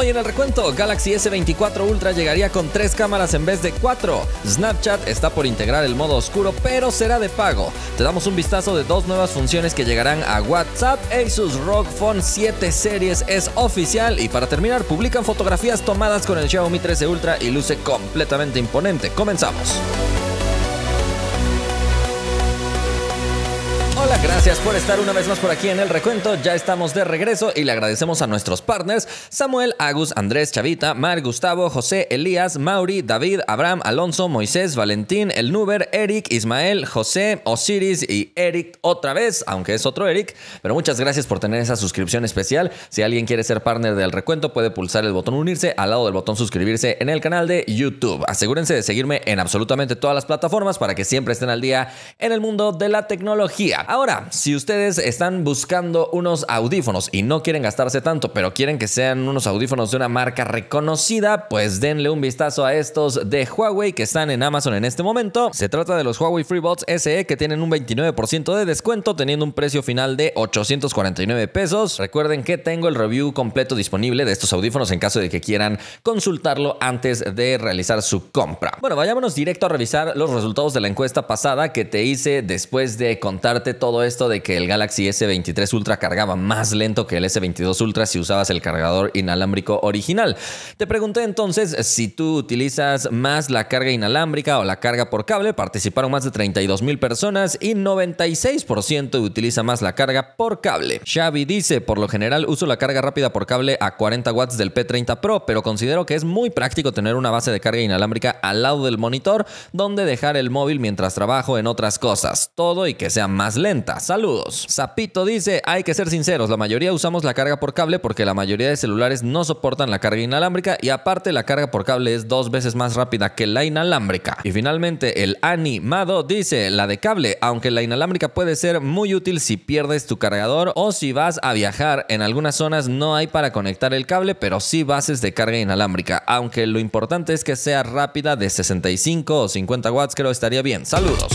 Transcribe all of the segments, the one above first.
Hoy en el recuento, Galaxy S24 Ultra llegaría con 3 cámaras en vez de 4. Snapchat está por integrar el modo oscuro, pero será de pago. Te damos un vistazo de 2 nuevas funciones que llegarán a WhatsApp. Asus ROG Phone 7 Series es oficial. Y para terminar, publican fotografías tomadas con el Xiaomi 13 Ultra y luce completamente imponente. Comenzamos. Hola, gracias por estar una vez más por aquí en El Recuento. Ya estamos de regreso y le agradecemos a nuestros partners Samuel, Agus, Andrés, Chavita, Mar, Gustavo, José, Elías, Mauri, David, Abraham, Alonso, Moisés, Valentín, El Nuber, Eric, Ismael, José, Osiris y Eric otra vez, aunque es otro Eric. Pero muchas gracias por tener esa suscripción especial. Si alguien quiere ser partner del Recuento, puede pulsar el botón unirse al lado del botón suscribirse en el canal de YouTube. Asegúrense de seguirme en absolutamente todas las plataformas para que siempre estén al día en el mundo de la tecnología. Ahora, si ustedes están buscando unos audífonos y no quieren gastarse tanto, pero quieren que sean unos audífonos de una marca reconocida, pues denle un vistazo a estos de Huawei que están en Amazon en este momento. Se trata de los Huawei FreeBuds SE que tienen un 29% de descuento, teniendo un precio final de 849 pesos. Recuerden que tengo el review completo disponible de estos audífonos en caso de que quieran consultarlo antes de realizar su compra. Bueno, vayámonos directo a revisar los resultados de la encuesta pasada que te hice después de contarte todo esto de que el Galaxy S23 Ultra cargaba más lento que el S22 Ultra si usabas el cargador inalámbrico original. Te pregunté entonces si tú utilizas más la carga inalámbrica o la carga por cable. Participaron más de 32,000 personas y 96% utiliza más la carga por cable. Xavi dice, por lo general uso la carga rápida por cable a 40 watts del P30 Pro, pero considero que es muy práctico tener una base de carga inalámbrica al lado del monitor donde dejar el móvil mientras trabajo en otras cosas. Todo y que sea más lento. Saludos. Zapito dice, hay que ser sinceros, la mayoría usamos la carga por cable porque la mayoría de celulares no soportan la carga inalámbrica y aparte la carga por cable es 2 veces más rápida que la inalámbrica. Y finalmente el animado dice, la de cable, aunque la inalámbrica puede ser muy útil si pierdes tu cargador o si vas a viajar. En algunas zonas no hay para conectar el cable, pero sí bases de carga inalámbrica, aunque lo importante es que sea rápida, de 65 o 50 watts creo estaría bien. Saludos.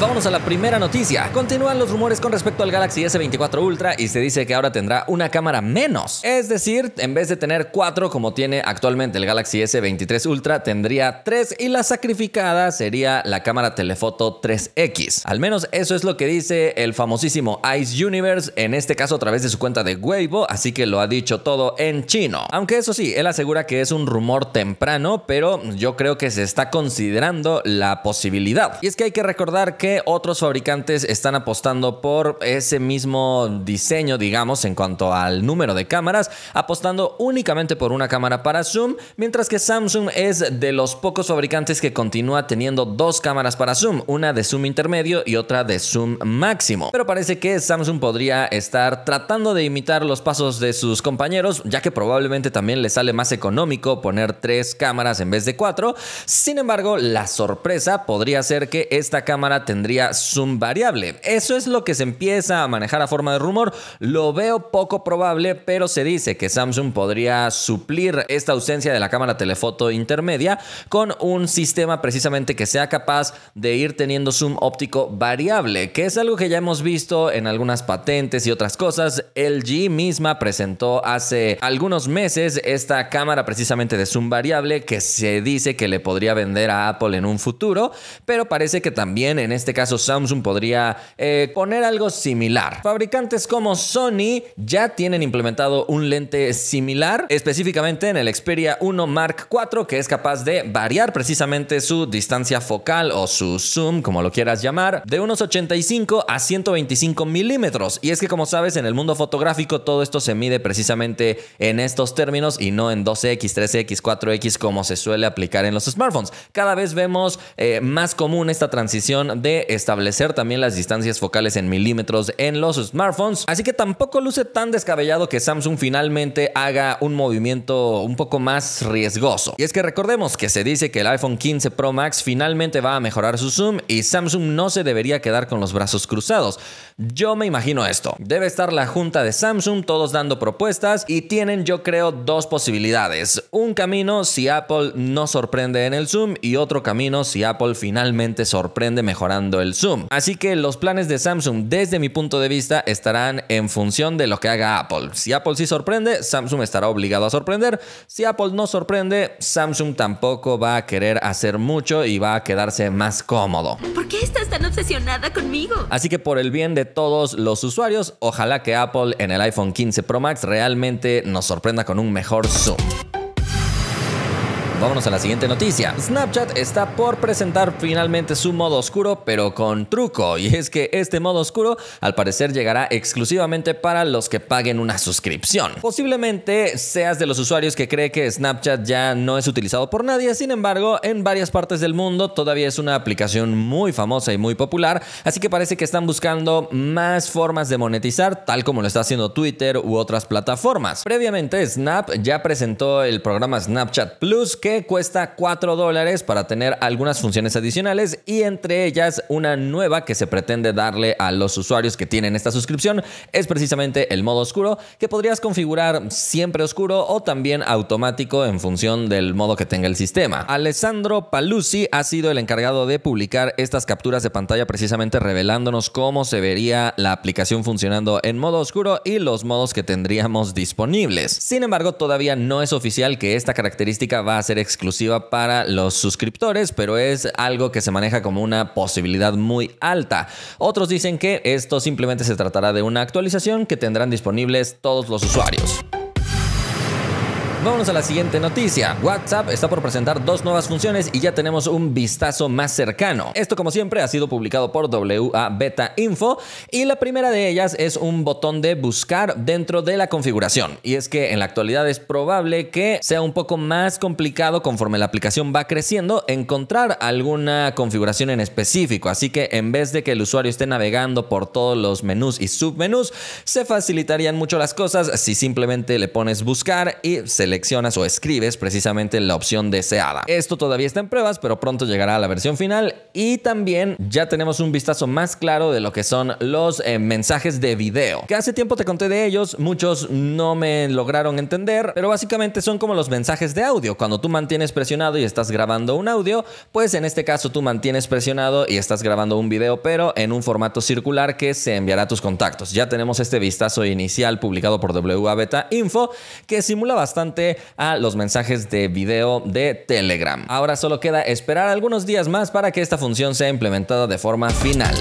Vámonos a la primera noticia. Continúan los rumores con respecto al Galaxy S24 Ultra y se dice que ahora tendrá una cámara menos. Es decir, en vez de tener 4 como tiene actualmente el Galaxy S23 Ultra, tendría 3 y la sacrificada sería la cámara telefoto 3X. Al menos eso es lo que dice el famosísimo Ice Universe, en este caso a través de su cuenta de Weibo, así que lo ha dicho todo en chino. Aunque eso sí, él asegura que es un rumor temprano, pero yo creo que se está considerando la posibilidad. Y es que hay que recordar que otros fabricantes están apostando por ese mismo diseño, digamos, en cuanto al número de cámaras, apostando únicamente por una cámara para zoom, mientras que Samsung es de los pocos fabricantes que continúa teniendo 2 cámaras para zoom, una de zoom intermedio y otra de zoom máximo. Pero parece que Samsung podría estar tratando de imitar los pasos de sus compañeros, ya que probablemente también le sale más económico poner 3 cámaras en vez de 4. Sin embargo, la sorpresa podría ser que esta cámara tendría zoom variable. Eso es lo que se empieza a manejar a forma de rumor. Lo veo poco probable, pero se dice que Samsung podría suplir esta ausencia de la cámara telefoto intermedia con un sistema precisamente que sea capaz de ir teniendo zoom óptico variable, que es algo que ya hemos visto en algunas patentes y otras cosas. LG misma presentó hace algunos meses esta cámara precisamente de zoom variable que se dice que le podría vender a Apple en un futuro, pero parece que también en este caso Samsung podría poner algo similar. Fabricantes como Sony ya tienen implementado un lente similar, específicamente en el Xperia 1 Mark IV, que es capaz de variar precisamente su distancia focal o su zoom, como lo quieras llamar, de unos 85 a 125 milímetros. Y es que como sabes, en el mundo fotográfico todo esto se mide precisamente en estos términos y no en 12X, 13X, 4X como se suele aplicar en los smartphones. Cada vez vemos más común esta transición de establecer también las distancias focales en milímetros en los smartphones, así que tampoco luce tan descabellado que Samsung finalmente haga un movimiento un poco más riesgoso. Y es que recordemos que se dice que el iPhone 15 Pro Max finalmente va a mejorar su zoom y Samsung no se debería quedar con los brazos cruzados. Yo me imagino esto. Debe estar la junta de Samsung, todos dando propuestas y tienen, yo creo, 2 posibilidades. Un camino si Apple no sorprende en el zoom y otro camino si Apple finalmente sorprende mejorando dando el zoom. Así que los planes de Samsung, desde mi punto de vista, estarán en función de lo que haga Apple. Si Apple sí sorprende, Samsung estará obligado a sorprender. Si Apple no sorprende, Samsung tampoco va a querer hacer mucho y va a quedarse más cómodo. ¿Por qué estás tan obsesionada conmigo? Así que por el bien de todos los usuarios, ojalá que Apple en el iPhone 15 Pro Max realmente nos sorprenda con un mejor zoom. Vámonos a la siguiente noticia. Snapchat está por presentar finalmente su modo oscuro, pero con truco. Y es que este modo oscuro, al parecer, llegará exclusivamente para los que paguen una suscripción. Posiblemente seas de los usuarios que cree que Snapchat ya no es utilizado por nadie. Sin embargo, en varias partes del mundo todavía es una aplicación muy famosa y muy popular. Así que parece que están buscando más formas de monetizar, tal como lo está haciendo Twitter u otras plataformas. Previamente, Snap ya presentó el programa Snapchat Plus, que cuesta $4 para tener algunas funciones adicionales, y entre ellas una nueva que se pretende darle a los usuarios que tienen esta suscripción es precisamente el modo oscuro, que podrías configurar siempre oscuro o también automático en función del modo que tenga el sistema. Alessandro Paluzzi ha sido el encargado de publicar estas capturas de pantalla, precisamente revelándonos cómo se vería la aplicación funcionando en modo oscuro y los modos que tendríamos disponibles. Sin embargo, todavía no es oficial que esta característica va a ser exclusiva para los suscriptores, pero es algo que se maneja como una posibilidad muy alta. Otros dicen que esto simplemente se tratará de una actualización que tendrán disponibles todos los usuarios. Vámonos a la siguiente noticia. WhatsApp está por presentar dos nuevas funciones y ya tenemos un vistazo más cercano. Esto, como siempre, ha sido publicado por WABetaInfo, y la primera de ellas es un botón de buscar dentro de la configuración. Y es que en la actualidad es probable que sea un poco más complicado, conforme la aplicación va creciendo, encontrar alguna configuración en específico. Así que en vez de que el usuario esté navegando por todos los menús y submenús, se facilitarían mucho las cosas si simplemente le pones buscar y seleccionas o escribes precisamente la opción deseada. Esto todavía está en pruebas, pero pronto llegará a la versión final, y también ya tenemos un vistazo más claro de lo que son los mensajes de video, que hace tiempo te conté de ellos. Muchos no me lograron entender, pero básicamente son como los mensajes de audio. Cuando tú mantienes presionado y estás grabando un audio, pues en este caso tú mantienes presionado y estás grabando un video, pero en un formato circular que se enviará a tus contactos. Ya tenemos este vistazo inicial publicado por WABetaInfo, que simula bastante a los mensajes de video de Telegram. Ahora solo queda esperar algunos días más para que esta función sea implementada de forma final.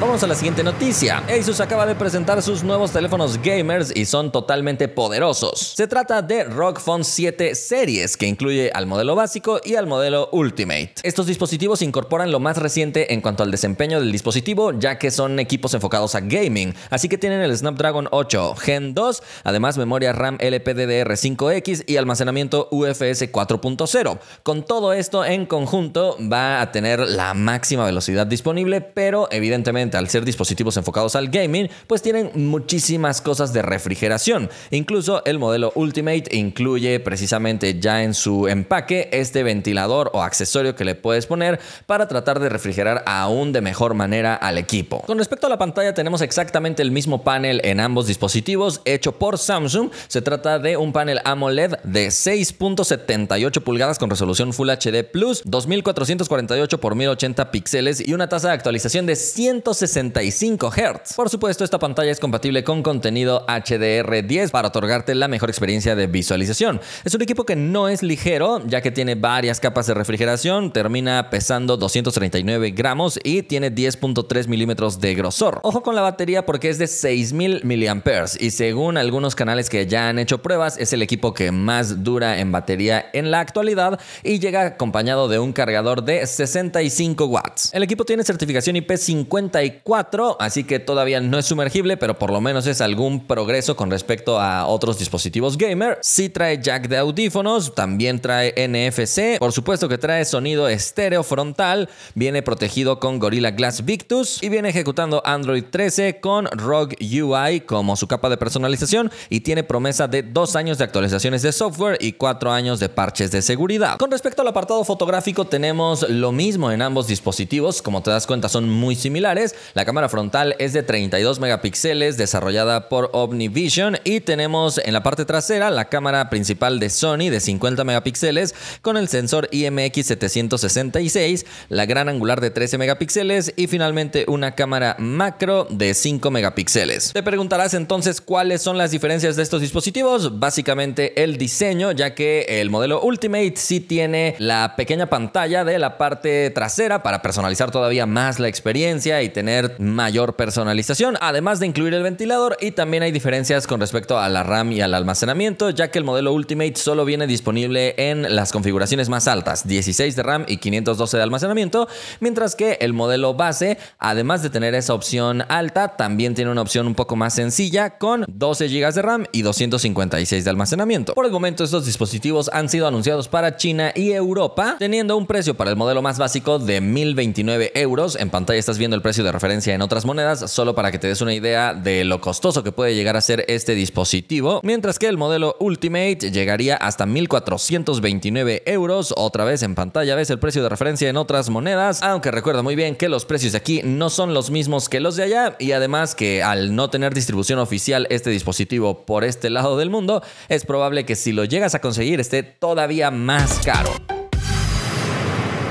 Vamos a la siguiente noticia. Asus acaba de presentar sus nuevos teléfonos gamers y son totalmente poderosos. Se trata de ROG Phone 7 Series, que incluye al modelo básico y al modelo Ultimate. Estos dispositivos incorporan lo más reciente en cuanto al desempeño del dispositivo, ya que son equipos enfocados a gaming. Así que tienen el Snapdragon 8 Gen 2, además memoria RAM LPDDR 5X y almacenamiento UFS 4.0. Con todo esto en conjunto va a tener la máxima velocidad disponible, pero evidentemente al ser dispositivos enfocados al gaming, pues tienen muchísimas cosas de refrigeración. Incluso el modelo Ultimate incluye precisamente ya en su empaque este ventilador o accesorio que le puedes poner para tratar de refrigerar aún de mejor manera al equipo. Con respecto a la pantalla, tenemos exactamente el mismo panel en ambos dispositivos, hecho por Samsung. Se trata de un panel AMOLED de 6.78 pulgadas con resolución Full HD+, 2448 x 1080 píxeles y una tasa de actualización de 165 Hz. Por supuesto, esta pantalla es compatible con contenido HDR10 para otorgarte la mejor experiencia de visualización. Es un equipo que no es ligero, ya que tiene varias capas de refrigeración, termina pesando 239 gramos y tiene 10.3 milímetros de grosor. Ojo con la batería, porque es de 6000 mAh y, según algunos canales que ya han hecho pruebas, es el equipo que más dura en batería en la actualidad, y llega acompañado de un cargador de 65 watts. El equipo tiene certificación IP54, así que todavía no es sumergible, pero por lo menos es algún progreso con respecto a otros dispositivos gamer. Sí trae jack de audífonos, también trae NFC, por supuesto que trae sonido estéreo frontal, viene protegido con Gorilla Glass Victus y viene ejecutando Android 13 con Rogue UI como su capa de personalización, y tiene promesa de 2 años de actualizaciones de software y 4 años de parches de seguridad. Con respecto al apartado fotográfico, tenemos lo mismo en ambos dispositivos. Como te das cuenta, son muy similares, La cámara frontal es de 32 megapíxeles, desarrollada por Omnivision, y tenemos en la parte trasera la cámara principal de Sony de 50 megapíxeles con el sensor IMX 766, la gran angular de 13 megapíxeles y finalmente una cámara macro de 5 megapíxeles. Te preguntarás entonces cuáles son las diferencias de estos dispositivos. Básicamente el diseño, ya que el modelo Ultimate sí tiene la pequeña pantalla de la parte trasera para personalizar todavía más la experiencia y tener mayor personalización, además de incluir el ventilador. Y también hay diferencias con respecto a la RAM y al almacenamiento, ya que el modelo Ultimate solo viene disponible en las configuraciones más altas, 16 de RAM y 512 de almacenamiento, mientras que el modelo base, además de tener esa opción alta, también tiene una opción un poco más sencilla con 12 GB de RAM y 256 de almacenamiento. Por el momento, estos dispositivos han sido anunciados para China y Europa, teniendo un precio para el modelo más básico de 1.029 euros. En pantalla estás viendo el precio de referencia en otras monedas, solo para que te des una idea de lo costoso que puede llegar a ser este dispositivo, mientras que el modelo Ultimate llegaría hasta 1.429 euros. Otra vez en pantalla ves el precio de referencia en otras monedas, aunque recuerda muy bien que los precios de aquí no son los mismos que los de allá, y además que al no tener distribución oficial este dispositivo por este lado del mundo, es probable que si lo llegas a conseguir esté todavía más caro.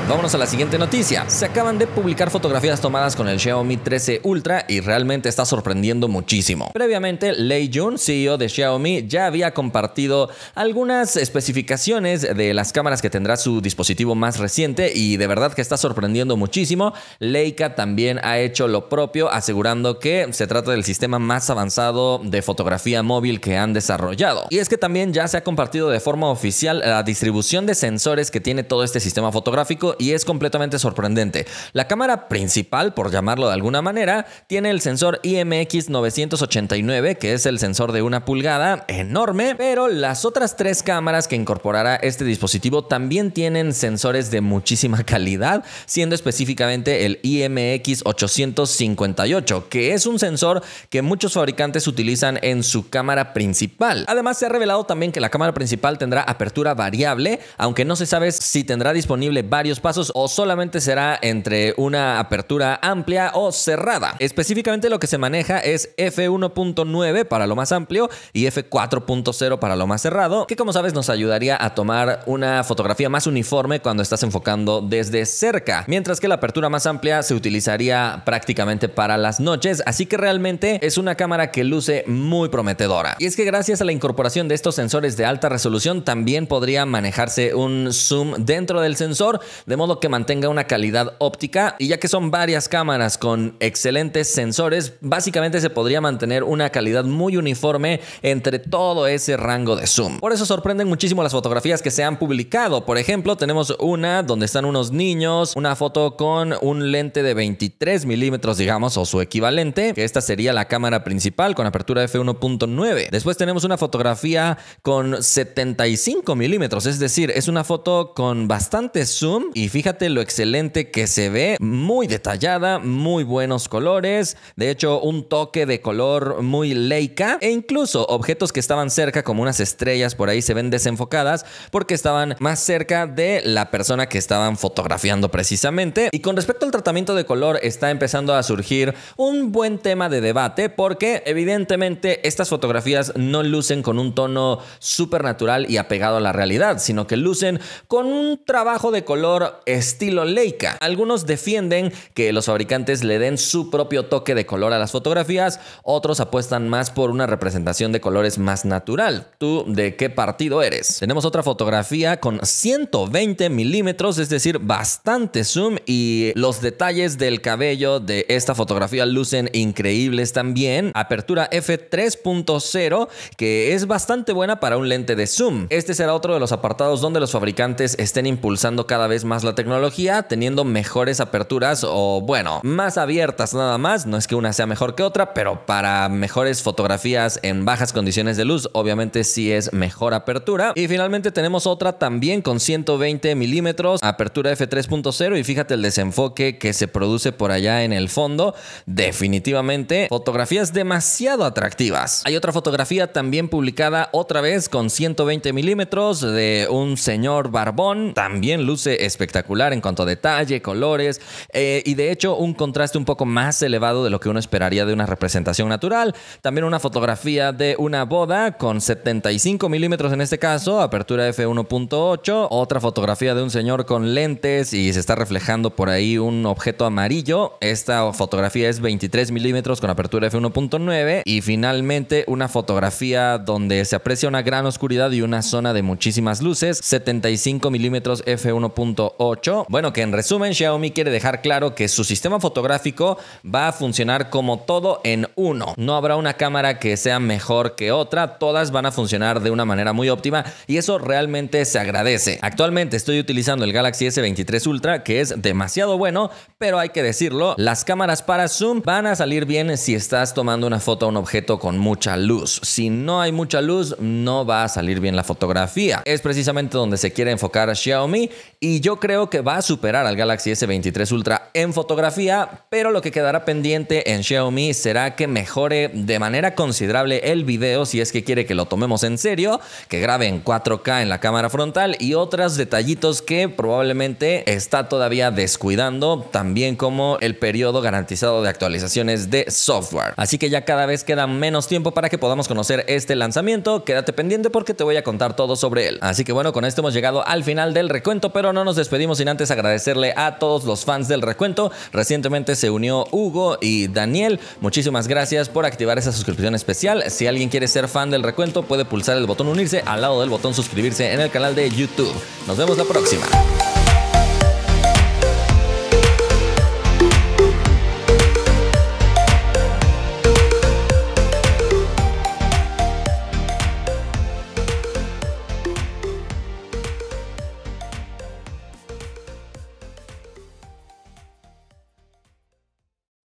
Vámonos a la siguiente noticia. Se acaban de publicar fotografías tomadas con el Xiaomi 13 Ultra y realmente está sorprendiendo muchísimo. Previamente, Lei Jun, CEO de Xiaomi, ya había compartido algunas especificaciones de las cámaras que tendrá su dispositivo más reciente, y de verdad que está sorprendiendo muchísimo. Leica también ha hecho lo propio, asegurando que se trata del sistema más avanzado de fotografía móvil que han desarrollado. Y es que también ya se ha compartido de forma oficial la distribución de sensores que tiene todo este sistema fotográfico, y es completamente sorprendente. La cámara principal, por llamarlo de alguna manera, tiene el sensor IMX 989, que es el sensor de 1 pulgada, enorme, pero las otras 3 cámaras que incorporará este dispositivo también tienen sensores de muchísima calidad, siendo específicamente el IMX 858, que es un sensor que muchos fabricantes utilizan en su cámara principal. Además, se ha revelado también que la cámara principal tendrá apertura variable, aunque no se sabe si tendrá disponible varios pasos o solamente será entre una apertura amplia o cerrada. Específicamente lo que se maneja es f1.9 para lo más amplio y f4.0 para lo más cerrado, que como sabes nos ayudaría a tomar una fotografía más uniforme cuando estás enfocando desde cerca, mientras que la apertura más amplia se utilizaría prácticamente para las noches, así que realmente es una cámara que luce muy prometedora. Y es que gracias a la incorporación de estos sensores de alta resolución también podría manejarse un zoom dentro del sensor, de modo que mantenga una calidad óptica, y ya que son varias cámaras con excelentes sensores, básicamente se podría mantener una calidad muy uniforme entre todo ese rango de zoom. Por eso sorprenden muchísimo las fotografías que se han publicado. Por ejemplo, tenemos una donde están unos niños, una foto con un lente de 23 milímetros, digamos, o su equivalente, que esta sería la cámara principal con apertura f1.9. Después tenemos una fotografía con 75 milímetros, es decir, es una foto con bastante zoom, y fíjate lo excelente que se ve, muy detallada, muy buenos colores, de hecho un toque de color muy Leica, e incluso objetos que estaban cerca como unas estrellas por ahí se ven desenfocadas porque estaban más cerca de la persona que estaban fotografiando precisamente. Y con respecto al tratamiento de color está empezando a surgir un buen tema de debate, porque evidentemente estas fotografías no lucen con un tono súper natural y apegado a la realidad, sino que lucen con un trabajo de color estilo Leica. Algunos defienden que los fabricantes le den su propio toque de color a las fotografías, otros apuestan más por una representación de colores más natural. ¿Tú de qué partido eres? Tenemos otra fotografía con 120 milímetros, es decir, bastante zoom, y los detalles del cabello de esta fotografía lucen increíbles también. Apertura f3.0, que es bastante buena para un lente de zoom. Este será otro de los apartados donde los fabricantes estén impulsando cada vez más la tecnología, teniendo mejores aperturas, o bueno, más abiertas nada más. No es que una sea mejor que otra, pero para mejores fotografías en bajas condiciones de luz, obviamente sí es mejor apertura. Y finalmente tenemos otra también con 120 milímetros, apertura f3.0, y fíjate el desenfoque que se produce por allá en el fondo. Definitivamente fotografías demasiado atractivas. Hay otra fotografía también publicada otra vez con 120 milímetros de un señor barbón, también luce espectacular. espectacular en cuanto a detalle, colores y de hecho un contraste un poco más elevado de lo que uno esperaría de una representación natural. También una fotografía de una boda con 75 milímetros en este caso, apertura f1.8, otra fotografía de un señor con lentes y se está reflejando por ahí un objeto amarillo. Esta fotografía es 23 milímetros con apertura f1.9 y finalmente una fotografía donde se aprecia una gran oscuridad y una zona de muchísimas luces, 75 milímetros f1.8. Bueno, que en resumen Xiaomi quiere dejar claro que su sistema fotográfico va a funcionar como todo en uno. No habrá una cámara que sea mejor que otra, todas van a funcionar de una manera muy óptima y eso realmente se agradece. Actualmente estoy utilizando el Galaxy S23 Ultra, que es demasiado bueno, pero hay que decirlo, las cámaras para zoom van a salir bien si estás tomando una foto a un objeto con mucha luz. Si no hay mucha luz, no va a salir bien la fotografía. Es precisamente donde se quiere enfocar a Xiaomi y yo creo que va a superar al Galaxy S23 Ultra en fotografía, pero lo que quedará pendiente en Xiaomi será que mejore de manera considerable el video si es que quiere que lo tomemos en serio, que grabe en 4K en la cámara frontal y otros detallitos que probablemente está todavía descuidando, también como el periodo garantizado de actualizaciones de software. Así que ya cada vez queda menos tiempo para que podamos conocer este lanzamiento. Quédate pendiente porque te voy a contar todo sobre él. Así que bueno, con esto hemos llegado al final del recuento, pero no nos despedimos sin antes agradecerle a todos los fans del recuento. Recientemente se unió Hugo y Daniel. Muchísimas gracias por activar esa suscripción especial. Si alguien quiere ser fan del recuento, puede pulsar el botón unirse al lado del botón suscribirse en el canal de YouTube. Nos vemos la próxima.